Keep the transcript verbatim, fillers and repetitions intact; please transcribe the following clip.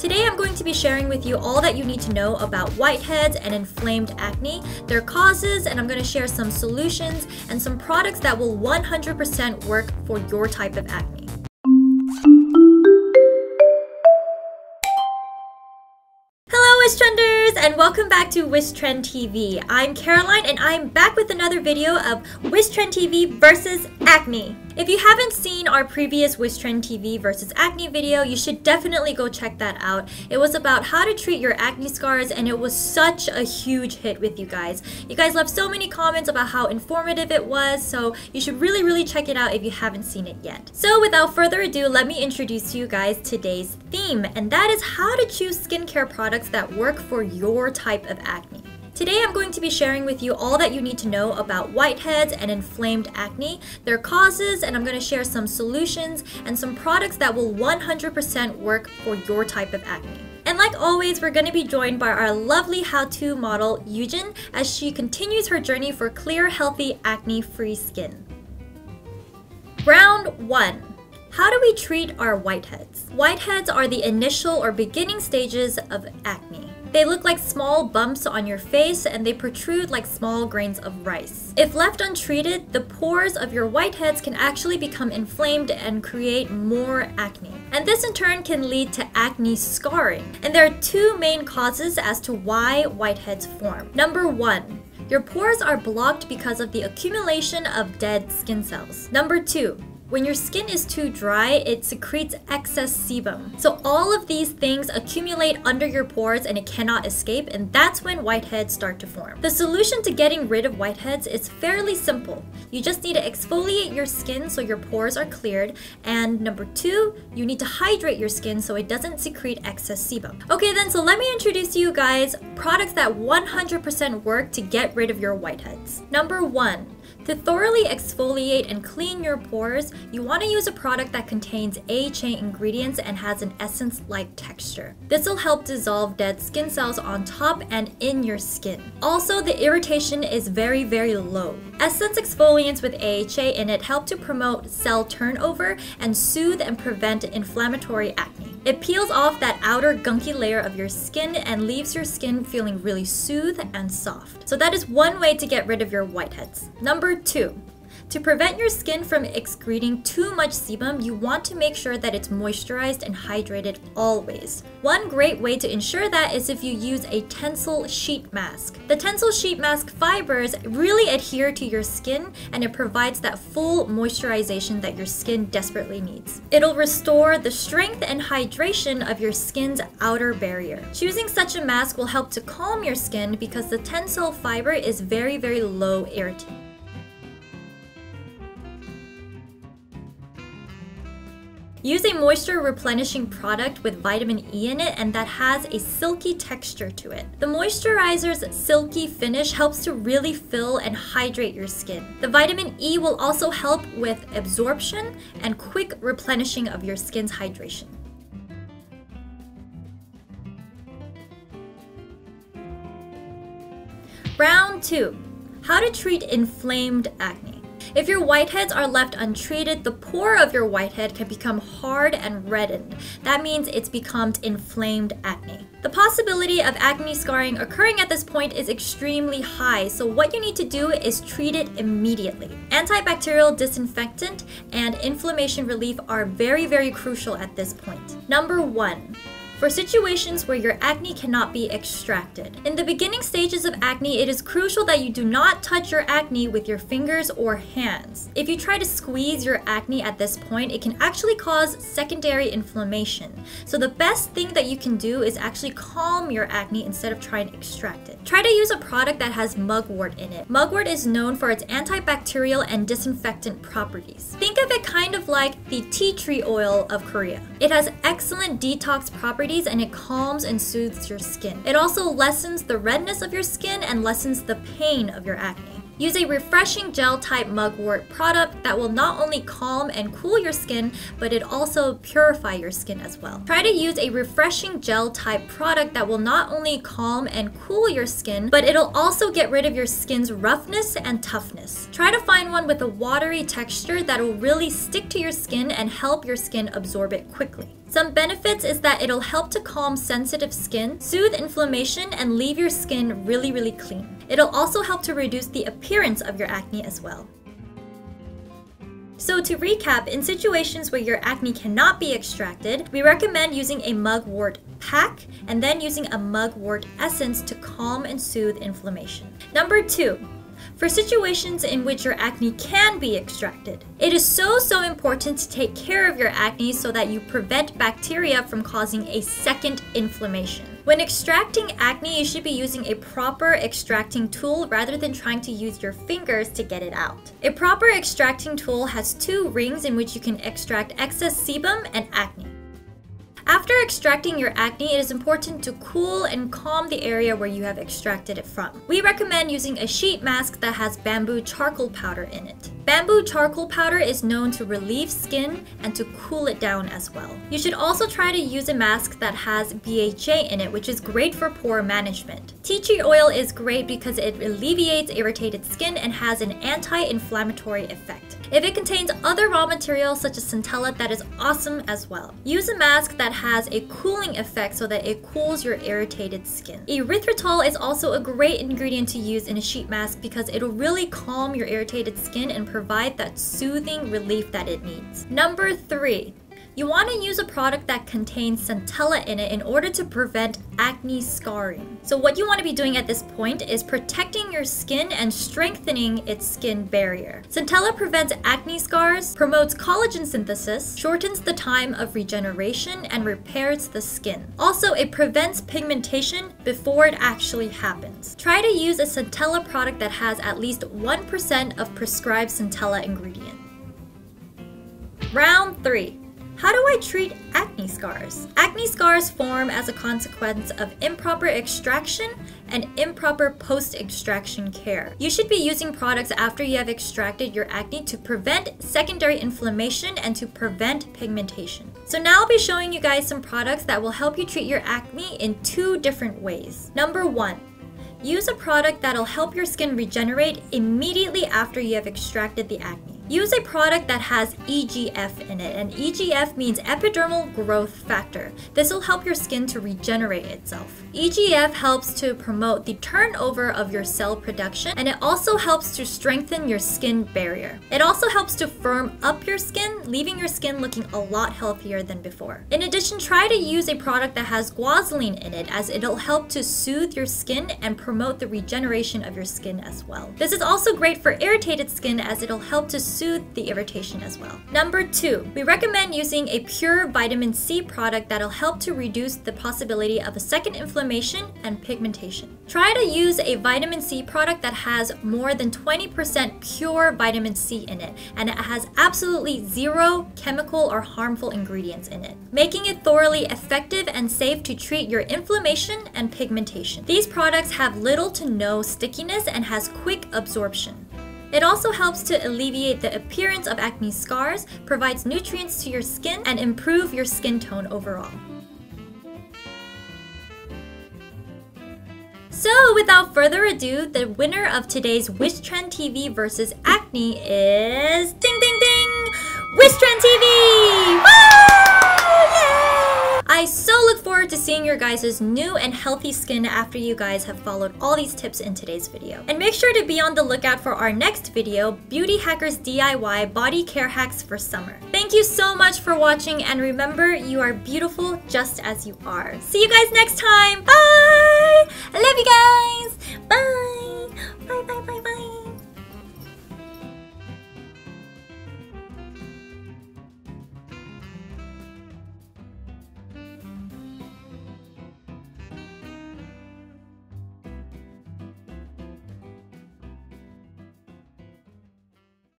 Today I'm going to be sharing with you all that you need to know about whiteheads and inflamed acne, their causes, and I'm going to share some solutions and some products that will one hundred percent work for your type of acne. Hello Wishtrenders and welcome back to Wishtrend T V. I'm Caroline and I'm back with another video of Wishtrend T V versus acne. If you haven't seen our previous Wishtrend T V versus acne video, you should definitely go check that out. It was about how to treat your acne scars and it was such a huge hit with you guys. You guys left so many comments about how informative it was, so you should really, really check it out if you haven't seen it yet. So without further ado, let me introduce you guys today's theme, and that is how to choose skincare products that work for your type of acne. Today I'm going to be sharing with you all that you need to know about whiteheads and inflamed acne, their causes, and I'm going to share some solutions and some products that will one hundred percent work for your type of acne. And like always, we're going to be joined by our lovely how-to model, Yujin, as she continues her journey for clear, healthy, acne-free skin. Round one. How do we treat our whiteheads? Whiteheads are the initial or beginning stages of acne. They look like small bumps on your face and they protrude like small grains of rice. If left untreated, the pores of your whiteheads can actually become inflamed and create more acne. And this in turn can lead to acne scarring. And there are two main causes as to why whiteheads form. Number one, your pores are blocked because of the accumulation of dead skin cells. Number two, when your skin is too dry, it secretes excess sebum. So all of these things accumulate under your pores and it cannot escape, and that's when whiteheads start to form. The solution to getting rid of whiteheads is fairly simple. You just need to exfoliate your skin so your pores are cleared, and number two, you need to hydrate your skin so it doesn't secrete excess sebum. Okay then, so let me introduce you guys products that one hundred percent work to get rid of your whiteheads. Number one, to thoroughly exfoliate and clean your pores, you want to use a product that contains A-chain ingredients and has an essence-like texture. This will help dissolve dead skin cells on top and in your skin. Also, the irritation is very, very low. Essence exfoliants with A H A in it help to promote cell turnover and soothe and prevent inflammatory acne. It peels off that outer gunky layer of your skin and leaves your skin feeling really soothed and soft. So that is one way to get rid of your whiteheads. Number two, to prevent your skin from excreting too much sebum, you want to make sure that it's moisturized and hydrated always. One great way to ensure that is if you use a tensile sheet mask. The tensile sheet mask fibers really adhere to your skin and it provides that full moisturization that your skin desperately needs. It'll restore the strength and hydration of your skin's outer barrier. Choosing such a mask will help to calm your skin because the tensile fiber is very, very low irritant. Use a moisture replenishing product with vitamin E in it and that has a silky texture to it. The moisturizer's silky finish helps to really fill and hydrate your skin. The vitamin E will also help with absorption and quick replenishing of your skin's hydration. Round two, how to treat inflamed acne. If your whiteheads are left untreated, the pore of your whitehead can become hard and reddened. That means it's become inflamed acne. The possibility of acne scarring occurring at this point is extremely high, so what you need to do is treat it immediately. Antibacterial disinfectant and inflammation relief are very, very crucial at this point. Number one, for situations where your acne cannot be extracted. In the beginning stages of acne, it is crucial that you do not touch your acne with your fingers or hands. If you try to squeeze your acne at this point, it can actually cause secondary inflammation. So the best thing that you can do is actually calm your acne instead of trying to extract it. Try to use a product that has mugwort in it. Mugwort is known for its antibacterial and disinfectant properties. Think of it kind of like the tea tree oil of Korea. It has excellent detox properties and it calms and soothes your skin. It also lessens the redness of your skin and lessens the pain of your acne. Use a refreshing gel type mugwort product that will not only calm and cool your skin, but it also purify your skin as well. Try to use a refreshing gel type product that will not only calm and cool your skin, but it'll also get rid of your skin's roughness and toughness. Try to find one with a watery texture that will really stick to your skin and help your skin absorb it quickly. Some benefits is that it'll help to calm sensitive skin, soothe inflammation, and leave your skin really, really clean. It'll also help to reduce the appearance of your acne as well. So to recap, in situations where your acne cannot be extracted, we recommend using a mugwort pack and then using a mugwort essence to calm and soothe inflammation. Number two, for situations in which your acne can be extracted, it is so, so important to take care of your acne so that you prevent bacteria from causing a second inflammation. When extracting acne, you should be using a proper extracting tool rather than trying to use your fingers to get it out. A proper extracting tool has two rings in which you can extract excess sebum and acne. After extracting your acne, it is important to cool and calm the area where you have extracted it from. We recommend using a sheet mask that has bamboo charcoal powder in it. Bamboo charcoal powder is known to relieve skin and to cool it down as well. You should also try to use a mask that has B H A in it, which is great for pore management. Tea tree oil is great because it alleviates irritated skin and has an anti-inflammatory effect. If it contains other raw materials such as centella, that is awesome as well. Use a mask that has a cooling effect so that it cools your irritated skin. Erythritol is also a great ingredient to use in a sheet mask because it'll really calm your irritated skin and provide that soothing relief that it needs. Number three, you want to use a product that contains centella in it in order to prevent acne scarring. So what you want to be doing at this point is protecting your skin and strengthening its skin barrier. Centella prevents acne scars, promotes collagen synthesis, shortens the time of regeneration, and repairs the skin. Also, it prevents pigmentation before it actually happens. Try to use a centella product that has at least one percent of prescribed centella ingredient. Round three. How do I treat acne scars? Acne scars form as a consequence of improper extraction and improper post-extraction care. You should be using products after you have extracted your acne to prevent secondary inflammation and to prevent pigmentation. So now I'll be showing you guys some products that will help you treat your acne in two different ways. Number one, use a product that'll help your skin regenerate immediately after you have extracted the acne. Use a product that has E G F in it, and E G F means Epidermal Growth Factor. This will help your skin to regenerate itself. E G F helps to promote the turnover of your cell production, and it also helps to strengthen your skin barrier. It also helps to firm up your skin, leaving your skin looking a lot healthier than before. In addition, try to use a product that has guazoline in it, as it'll help to soothe your skin and promote the regeneration of your skin as well. This is also great for irritated skin, as it'll help to soothe soothe the irritation as well. Number two, we recommend using a pure vitamin C product that'll help to reduce the possibility of a second inflammation and pigmentation. Try to use a vitamin C product that has more than twenty percent pure vitamin C in it, and it has absolutely zero chemical or harmful ingredients in it, making it thoroughly effective and safe to treat your inflammation and pigmentation. These products have little to no stickiness and has quick absorption. It also helps to alleviate the appearance of acne scars, provides nutrients to your skin, and improve your skin tone overall. So without further ado, the winner of today's Wishtrend T V versus acne is ding ding ding! Wishtrend T V! Woo! Yay! I so look forward to seeing your guys' new and healthy skin after you guys have followed all these tips in today's video. And make sure to be on the lookout for our next video, Beauty Hackers D I Y Body Care Hacks for Summer. Thank you so much for watching, and remember, you are beautiful just as you are. See you guys next time. Bye! I love you guys. Bye. Bye.